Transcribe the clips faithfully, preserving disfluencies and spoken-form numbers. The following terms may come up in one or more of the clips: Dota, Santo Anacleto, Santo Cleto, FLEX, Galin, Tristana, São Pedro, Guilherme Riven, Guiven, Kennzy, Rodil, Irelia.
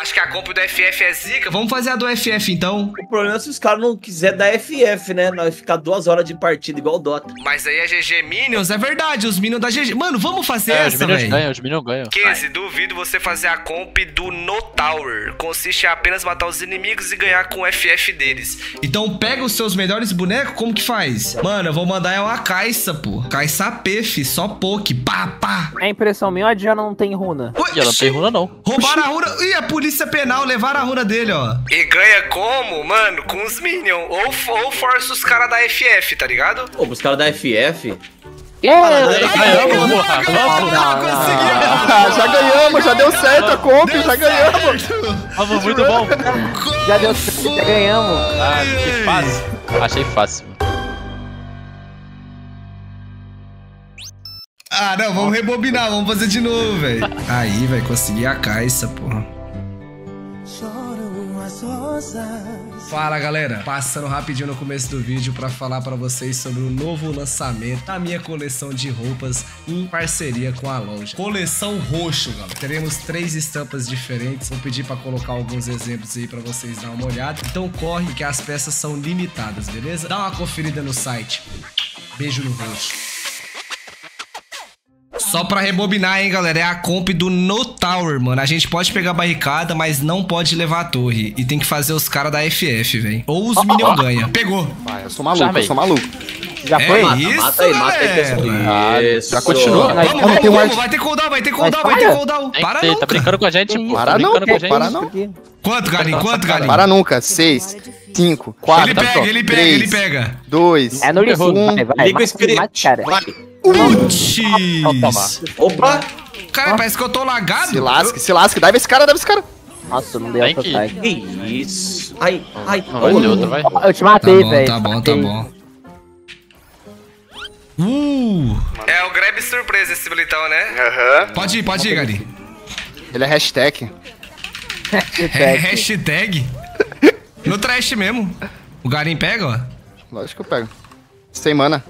Acho que a compra do F F é zica. Vamos fazer a do F F, então. O problema é se os caras não quiserem dar F F, né? Nós ficar duas horas de partida, igual o Dota. Mas aí a G G Minions, é verdade. Os Minions da G G... Mano, vamos fazer é, essa, velho. Os Minions ganham, os Minions ganham. Kennzy, duvido você fazer a comp do No Tower. Consiste em apenas matar os inimigos e ganhar com o F F deles. Então pega os seus melhores bonecos, como que faz? Mano, eu vou mandar ela a Caixa, pô. Caixa P, fi. Só poke. Pá, pá. É impressão minha, a Diana não tem runa. Ui, ela não tem runa, não. Roubaram a runa. Ih, a polícia. Polícia penal, levaram a runa dele, ó. E ganha como? Mano, com os Minions. Ou, ou força os caras da F F, tá ligado? Pô, os caras da F F... É, já ganhamos, já deu certo a comp, já ganhamos. Muito bom. Já deu certo, já ganhamos. Ah, que fácil. Achei fácil. Ah, não, vamos rebobinar, vamos fazer de novo, velho. Aí, velho, consegui a caixa, porra. Fala galera, passando rapidinho no começo do vídeo para falar para vocês sobre o novo lançamento da minha coleção de roupas em parceria com a loja. Coleção roxo, galera. Teremos três estampas diferentes. Vou pedir para colocar alguns exemplos aí para vocês dar uma olhada. Então corre que as peças são limitadas, beleza? Dá uma conferida no site. Beijo no roxo. Só pra rebobinar, hein, galera, é a comp do No Tower, mano. A gente pode pegar a barricada, mas não pode levar a torre. E tem que fazer os caras da F F, velho. Ou os oh, Minions oh, oh. ganha. Pegou. Vai, eu sou maluco, Chamei. eu sou maluco. Já é foi? Mata, isso, mata aí, mata aí. Isso. Já continua. Vamos, vamos, vamos, vamos. Vai ter cooldown, vai ter cooldown, vai ter cooldown. Para não. Tá brincando com a gente? Isso, para tá não, pô, gente. para não. Quanto, Galin? Quanto, Galin? Para nunca. Seis, cinco, quatro, três, dois, um. Ele pega, ele pega, ele pega. Dois, é no erro. Liga o espírito. Vai. Uts! Opa! Cara, parece que eu tô lagado. Se lasque, se lasque. Dá esse cara, dá esse cara. Nossa, não deu pra sair. Que isso? Ai, ai. Eu te matei, velho. Tá bom, tá bom, tá bom. Uh! É o grab surpresa esse militão, né? Aham. Uhum. Pode ir, pode ir, Galin. Ele é hashtag. É hashtag? No trash mesmo. O Galin pega, ó. Lógico que eu pego. Sem mana.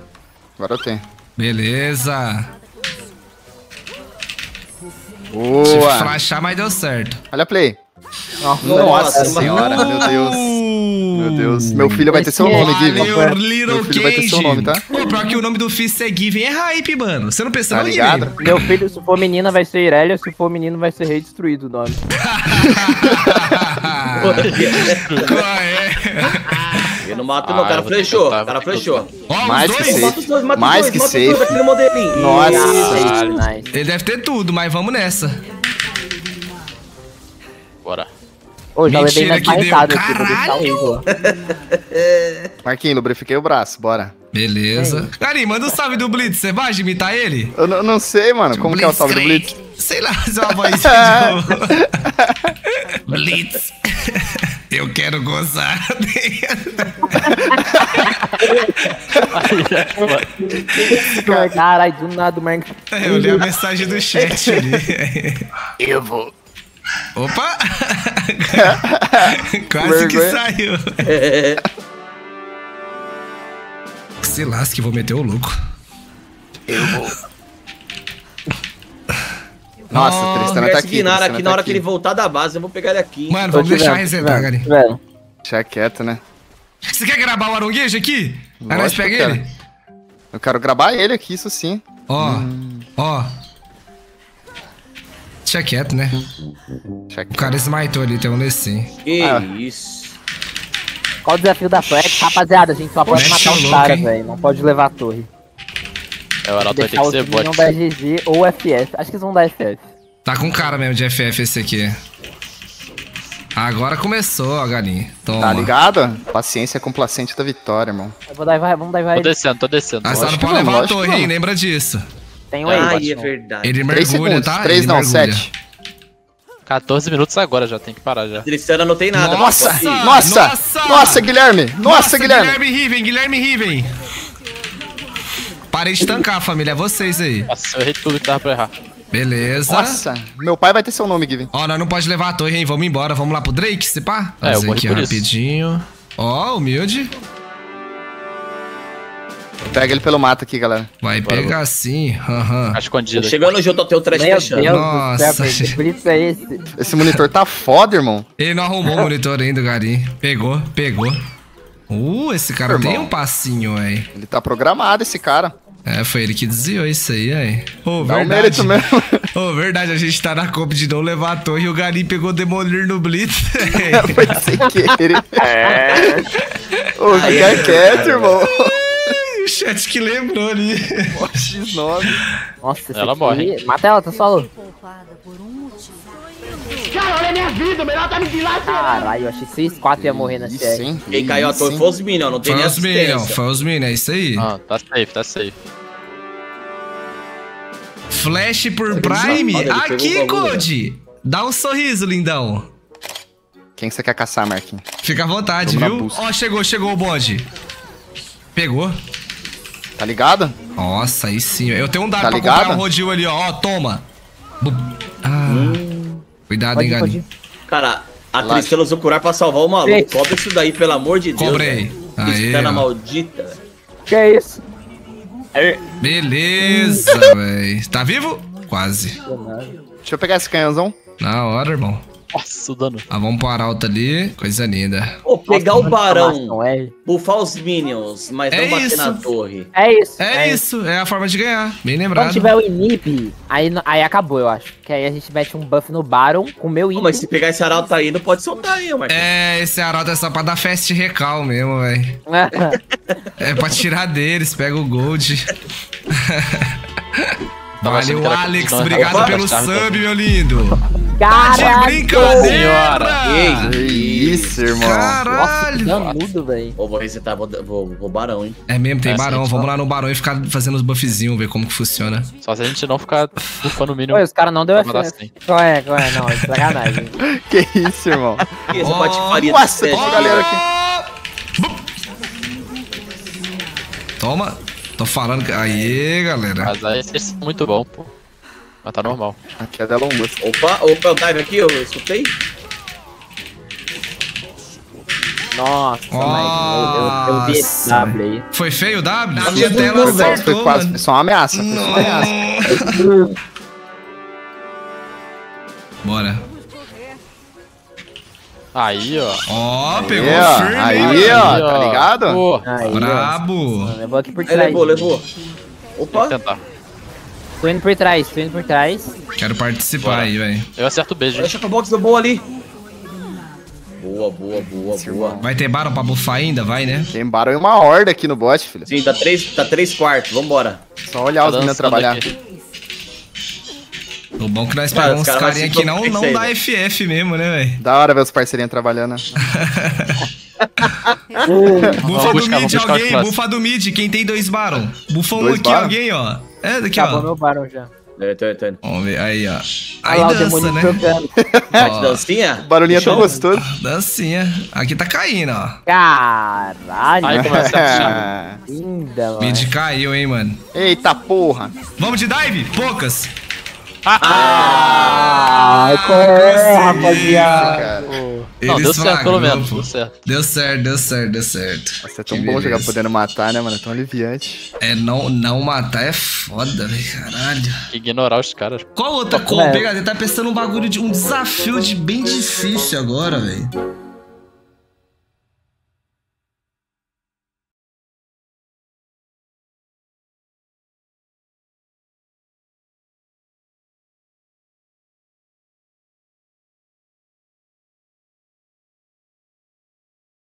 Agora eu tenho. Beleza. Boa. Se flashar, mas deu certo. Olha a play. Nossa, Nossa senhora, uh! meu Deus. Meu Deus. Meu filho vai ter seu nome, Guiven. Meu filho vai ter seu nome, tá? Pô, pior que o nome do filho ser Guiven é hype, mano. Você não pensa tá no Guiven? Meu filho, se for menina, vai ser Irelia. Se for menino, vai ser Rei Destruído o nome. Qual é? Eu não mato, ah, não. O cara flechou. O cara flechou. Ó, mais que safe. Mais que safe. Nossa. Ele deve ter tudo, mas vamos nessa. Bora. Ô, já levei na barricada aqui. Caralho. Marquinhos, lubrifiquei o braço. Bora. Beleza. Galin, manda um salve do Blitz. Você vai imitar ele? Eu não sei, mano. Como que é o salve do Blitz? Sei lá, se é uma voz de novo. Blitz. Eu quero gozar. Caralho, do nada, mano. Eu li a mensagem do chat ali. Eu vou. Opa! Quase que saiu. Se lasque, vou meter o louco. Eu vou. Nossa, oh, Tristana tá aqui. Tristana aqui tá na hora aqui. Que ele voltar da base, eu vou pegar ele aqui. Mano, vamos deixar resetar, Galin. Deixa quieto, né? Você quer gravar o Aronguejo aqui? Lógico, aí nós pega eu ele? Eu quero gravar ele aqui, isso sim. Ó, hum. ó. Deixa quieto, né? Deixa quieto. O cara smitou ali, tem um lessim. Que ah. isso. Qual o desafio da flex? Rapaziada, a gente só pode Mexe matar os caras, velho. Não pode levar a torre. É, o Arauto vai ter que ser bot. Vai G G ou F F. Acho que eles vão dar F F. Tá com cara mesmo de F F esse aqui. Agora começou, ó, Galin. Toma. Tá ligado? Paciência complacente da vitória, irmão. Eu vou dar, vamos dar, vai. Tô descendo, tô descendo. Ah, só não pode levar a torre, hein? Lembra disso. Tem um aí. Ah, é verdade. Ele mergulha, tá? três não, sete. quatorze minutos agora já, tem que parar já. Tristana não tem nada. Nossa, nossa, nossa, Guilherme. Nossa, Guilherme. Guilherme Riven, Guilherme Riven. Parei de tancar, família. É vocês aí. Nossa, eu errei tudo que tava pra errar. Beleza. Nossa, meu pai vai ter seu nome, Guiven. Ó, nós não pode levar a torre, hein? Vamos embora. Vamos lá pro Drake, se pá? É, eu vou aqui rapidinho. Ó, humilde. Pega ele pelo mato aqui, galera. Vai Bora, pegar vou. sim. Uhum. Tá escondido. Chegando junto ao teu trash fechando. Nossa. Que bonito é esse? Esse monitor tá foda, irmão. Ele não arrumou o monitor ainda, Garim. Pegou, pegou. Uh, esse cara irmão. tem um passinho, aí. Ele tá programado, esse cara. É, foi ele que desviou isso aí, aí. Ô, oh, verdade. Um mesmo. Oh, verdade, a gente tá na comp de não levar a torre e o Garim pegou demolir no blitz. Foi sem querer. É. Ô, fica quieto, irmão. O chat que lembrou ali. X nove. Nossa, ela morre. Mata ela, tá solo. Cara, olha a minha vida, melhor tá no pilar. Caralho, eu achei que seis quatro ia morrer na série. Quem caiu a torre foi os minions, não tem nem assistência. Foi os minions, é isso aí. Ah, tá safe, tá safe. Flash por Prime? Aqui, Code! Dá um sorriso, lindão. Quem você quer caçar, Marquinhos? Fica à vontade, viu? Ó, chegou, chegou o bode. Pegou. Tá ligado? Nossa, aí sim. Eu tenho um dado tá pra comprar o Rodil ali, ó. Ó, toma. Ah. Hum. Cuidado, pode, hein, Galinho. Cara, a Tristela usou curar pra salvar o maluco. Cobra isso daí, pelo amor de Deus. Cobrei. Tristela maldita. Que é isso? Aê. Beleza, velho. Tá vivo? Quase. Deixa eu pegar esse canhãozão. Na hora, irmão. Nossa, o dano. Ah, vamos pro Arauto ali. Coisa linda. Pô, pegar Nossa, o barão, é. bufar os minions, mas é não bater isso. na torre. É isso. É, é isso. isso. É a forma de ganhar. Bem lembrado. Quando tiver o inib, aí, aí acabou, eu acho. Que aí a gente mete um buff no Baron com o meu inib. Mas se pegar esse Arauto aí, não pode soltar aí, mano. É, esse Arauto é só pra dar fast recal mesmo, velho. É pra tirar deles. Pega o gold. Valeu, Alex. Obrigado Opa, pelo sub, meu lindo. Caraca, brincadeira! Que isso, irmão. Caralho! Nossa, que mudo, velho. Ô, vou resetar, vou, vou, vou barão, hein? É mesmo, tem é barão. Vamos lá no barão e ficar fazendo os buffzinhos, ver como que funciona. Só se a gente não ficar bufando o mínimo. Pô, os caras não deu F F. Qual é, qual é? Não, é sacanagem. Que isso, irmão. Que isso, patifaria do sete, galera aqui. Toma. Tô falando que... Aê, galera. Mas aí vocês são muito bom, pô. Mas tá normal. Aqui é da longa. Opa, opa, o dive aqui, eu escutei. Nossa, oh, mas eu, eu, eu vi esse W aí. Foi feio o W? A minha tela acertou, foi quase, mano. Só uma ameaça. Foi uma ameaça. Bora. Aí, ó. Ó, oh, pegou o firme. Aí, ó, tá ligado? Pô, aí, brabo. Ó. Levou aqui por trás. Levou, levou. Opa. Tô indo por trás, tô indo por trás. Quero participar Bora. aí, velho. Eu acerto o beijo. Deixa com a box do boa ali. Boa, boa, boa, boa. Vai ter Baron pra bufar ainda? Vai, né? Tem Baron e uma horda aqui no bot, filho. Sim, tá três, tá três quartos. Vambora. Só olhar tá os meninos trabalhar. Aqui. O bom que nós pegamos uns carinha aqui não, não dá F F mesmo, né, velho? Da hora ver os parceirinhos trabalhando, né? Bufa do mid alguém, bufa do mid, quem tem dois Baron. Bufa um aqui alguém, ó. É, daqui, ó. Acabou meu Baron já. Eu tô, eu tô indo. Vamos ver, aí, ó. Aí ah, dança, né? Ó. Dancinha? Barulhinha tão gostoso. Dancinha. Aqui tá caindo, ó. Caralho. Aí começa a puxar. Linda, mano. Mid caiu, hein, mano. Eita porra. Vamos de dive? Poucas. Ah, ah corre, rapaziada. Não, deu certo, pelo menos. Deu certo, deu certo, deu certo. Deu certo. Nossa, é tão que bom beleza. Jogar podendo matar, né, mano? É tão aliviante. É, não, não matar é foda, velho, caralho. Ignorar os caras. Qual outra comp, é. Tá pensando um bagulho de um desafio de bem difícil agora, velho.